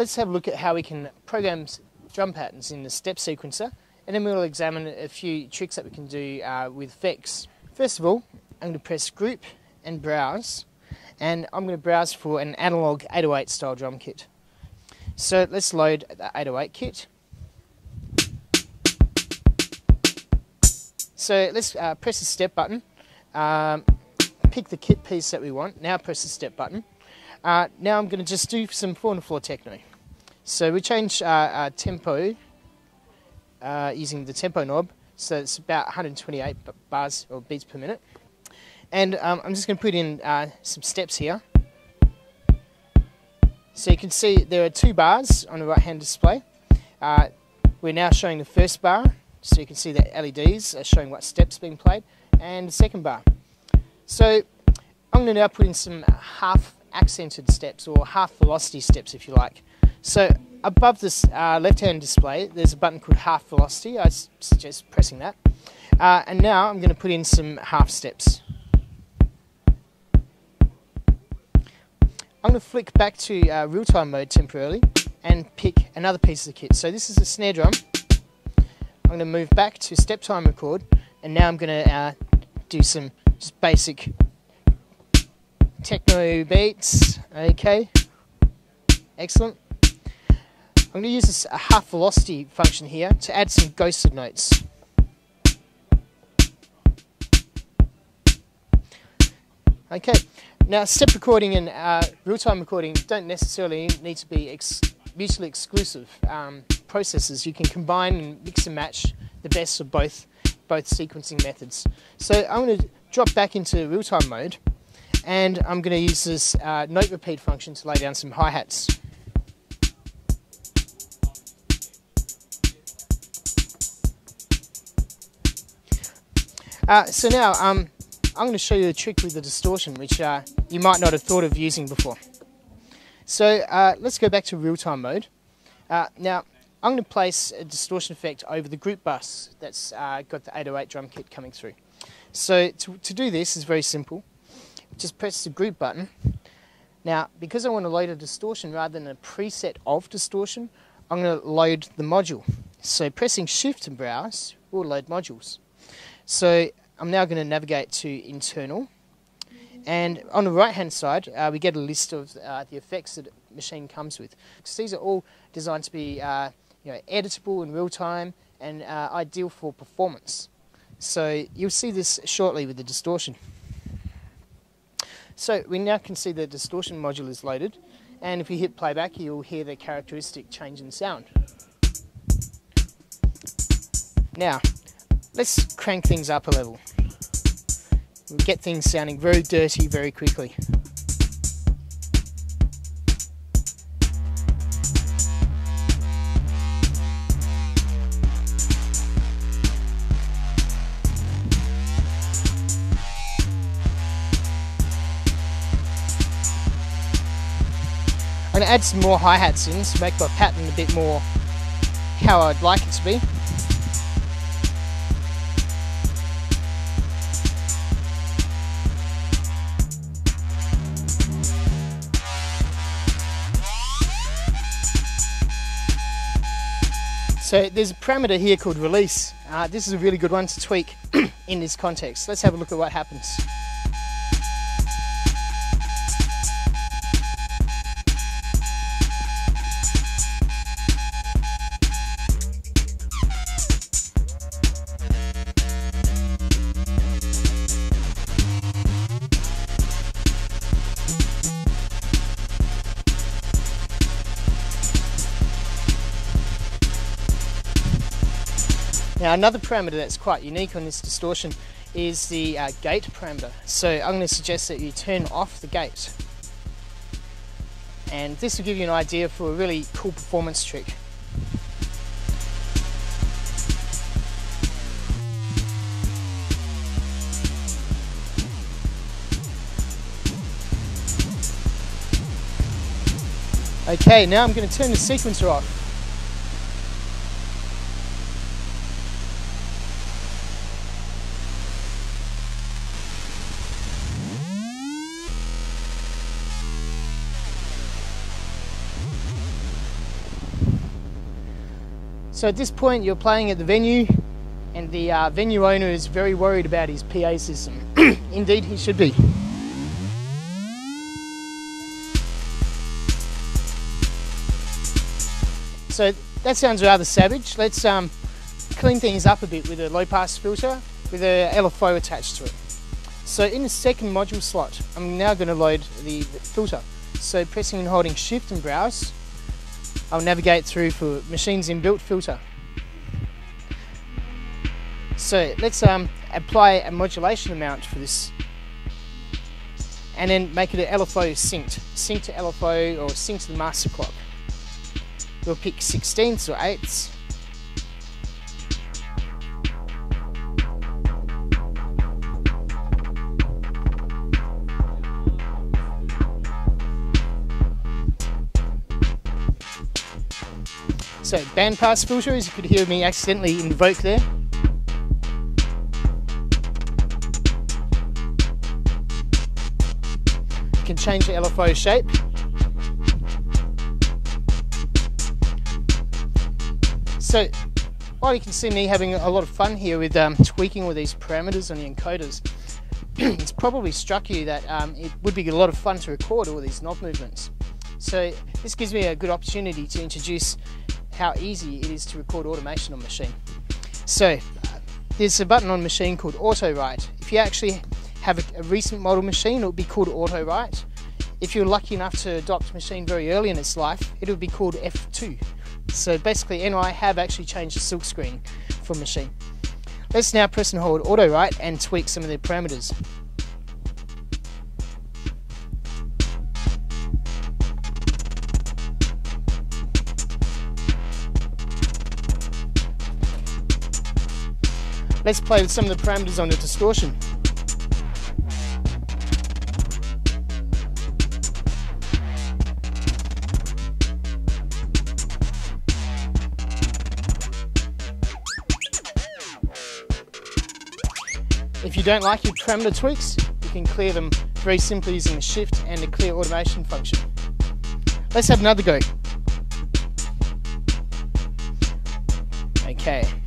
Let's have a look at how we can program drum patterns in the step sequencer, and then we'll examine a few tricks that we can do with effects. First of all, I'm going to press Group and Browse, and I'm going to browse for an analog 808 style drum kit. So let's load the 808 kit. So let's press the step button, pick the kit piece that we want, now press the step button. Now I'm going to just do some floor-on-floor techno. So we change our tempo using the tempo knob, so it's about 128 bars or beats per minute. And I'm just going to put in some steps here. So you can see there are two bars on the right-hand display. We're now showing the first bar, so you can see the LEDs are showing what steps being played, and the second bar. So I'm going to now put in some half accented steps, or half velocity steps if you like. So above this left-hand display there's a button called half velocity. I suggest pressing that, and now I'm going to put in some half steps. I'm going to flick back to real-time mode temporarily and pick another piece of the kit. So this is a snare drum. I'm going to move back to step time record, and now I'm going to do some just basic techno beats. Okay, excellent. I'm going to use this half velocity function here to add some ghosted notes. Okay, now step recording and real-time recording don't necessarily need to be mutually exclusive processes. You can combine and mix and match the best of both sequencing methods. So I'm going to drop back into real-time mode, and I'm going to use this note repeat function to lay down some hi-hats. So now I'm going to show you a trick with the distortion, which you might not have thought of using before. So let's go back to real-time mode. Now I'm going to place a distortion effect over the group bus that's got the 808 drum kit coming through. So to do this is very simple. Just press the group button. Now, because I want to load a distortion rather than a preset of distortion, I'm going to load the module. So pressing Shift and Browse will load modules. So I'm now going to navigate to Internal, and on the right hand side we get a list of the effects that Maschine comes with. So these are all designed to be editable in real time and ideal for performance. So you'll see this shortly with the distortion. So we now can see the distortion module is loaded, and if you hit playback you'll hear the characteristic change in sound. Now let's crank things up a level. We'll get things sounding very dirty very quickly. I'm going to add some more hi-hats in to make my pattern a bit more how I'd like it to be. So there's a parameter here called release. This is a really good one to tweak in this context. Let's have a look at what happens. Now another parameter that's quite unique on this distortion is the gate parameter. So I'm going to suggest that you turn off the gate. And this will give you an idea for a really cool performance trick. Okay, now I'm going to turn the sequencer off. So at this point you're playing at the venue, and the venue owner is very worried about his PA system. Indeed he should be. So that sounds rather savage. Let's clean things up a bit with a low pass filter with a LFO attached to it. So in the second module slot, I'm now going to load the filter. So pressing and holding shift and browse, I'll navigate through for Machine's inbuilt filter. So let's apply a modulation amount for this and then make it an LFO synced. Sync to LFO or sync to the master clock. We'll pick 16ths or 8ths. So bandpass filter, as you could hear me accidentally invoke there. You can change the LFO shape. So while you can see me having a lot of fun here with tweaking all these parameters on the encoders, it's probably struck you that it would be a lot of fun to record all these knob movements. So this gives me a good opportunity to introduce how easy it is to record automation on Maschine. So there's a button on Maschine called AutoWrite. If you actually have a recent model Maschine, it'll be called AutoWrite. If you're lucky enough to adopt Maschine very early in its life, it'll be called F2. So basically NI have actually changed the silk screen for Maschine. Let's now press and hold AutoWrite and tweak some of the parameters. Let's play with some of the parameters on the distortion. If you don't like your parameter tweaks, you can clear them very simply using the shift and the clear automation function. Let's have another go. Okay.